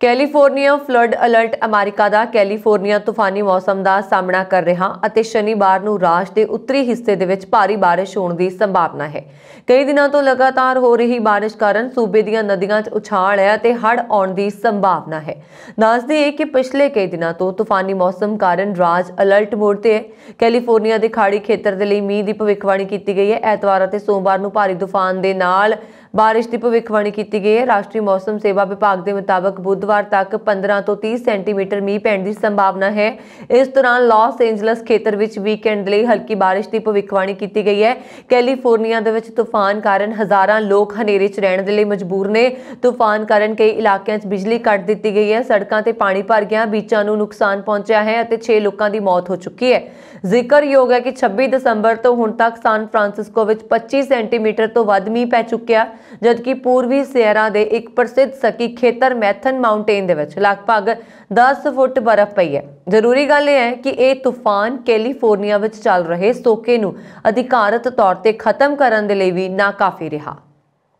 California flood alert America का California तूफानी मौसम का सामना कर रहा और शनिवार को राष्ट्र के उत्तरी हिस्से के भारी बारिश होने की संभावना है। कई दिनों तो लगातार हो रही बारिश कारण सूबे दी नदियों में उछाल है और हड़ आने की संभावना है। दस दें कि पिछले कई दिनों तो तूफानी मौसम कारण राज्य अलर्ट मोड पर है। कैलीफोर्निया के खाड़ी क्षेत्र के लिए मींह की भविष्यवाणी की गई है। एतवार और सोमवार को भारी तूफान के नाल बारिश की भविष्यवाणी की गई है। राष्ट्रीय मौसम सेवा विभाग के मुताबिक बुधवार तक 15 तो 30 सेंटीमीटर मींह पैण की संभावना है। इस दौरान लॉस एंजलस खेतर विच वीकेंड लई हल्की बारिश की भविष्यवाणी की गई है। कैलीफोर्निया दे विच तूफान कारण हज़ारां लोग हनेरे च रहण दे लई मजबूर ने। तूफान कारण कई इलाकों में बिजली कट दी गई है। सड़कों पर पानी भर गया, बीचों को नुकसान पहुंचा है और 6 लोगों की मौत हो चुकी है। जिक्रयोग है कि 26 दिसंबर तो हुण तक सान फ्रांसिस्को 25 सेंटीमीटर तो वध मींह पै चुकिया, जबकि पूर्वी सियरा के एक प्रसिद्ध सकी खेतर मैथन माउंटेन दे विच लगभग 10 फुट बर्फ पई है। जरूरी गल यह है कि यह तूफान कैलीफोर्निया विच चल रहे सोके नूं अधिकारत तौर ते खत्म करन दे लई भी नाकाफी रहा।